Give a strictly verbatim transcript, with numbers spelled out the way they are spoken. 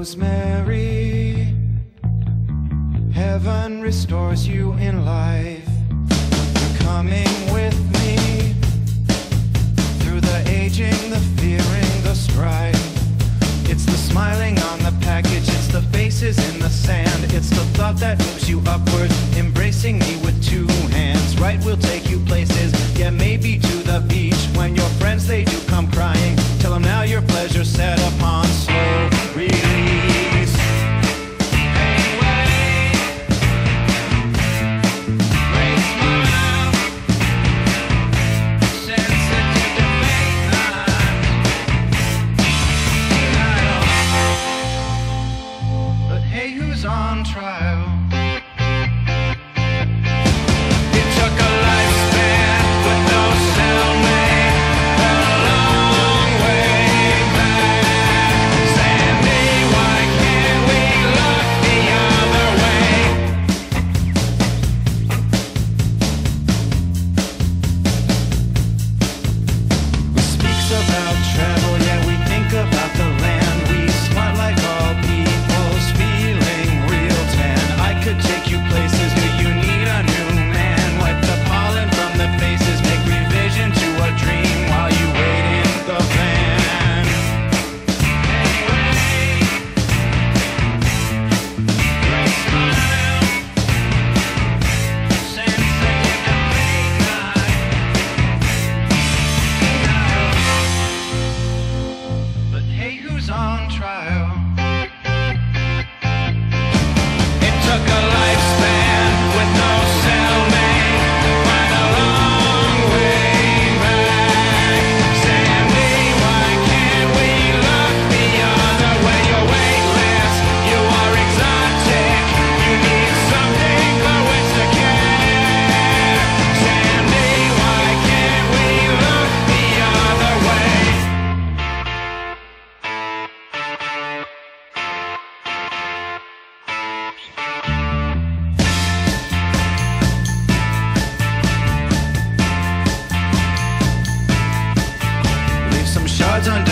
Rosemary, heaven restores you in life. You're coming with me through the aging, the fearing, the strife. It's the smiling on the package, it's the faces in the sand, it's the thought that moves you upward, embracing me with two hands. Right will take you places, yeah, maybe to the beach, when your friends they do come crying. Tell them now your pleasure set upon slow release. Anyway, great smile, sensitive to fake lines. But hey, who's on trial? It took a lifespan with no cellmate, a long way back. Sandy, why can't we look the other way? We speaks about travel, yeah, we think about the land. We smart like all people's feeling real tan. I could take you places. Do you need a new man? Wipe the pollen from the faces. Make revision to a dream while you wait in the van. Anyway, great smile, sensitive to fake lines. But hey, who's on trial? It took a lifespan with no cellmate, went a long way back. Sandy, why can't we look the other way? You're weightless, you are exotic, you need something for which to care. Sandy, why can't we look the other way? Leave some shards on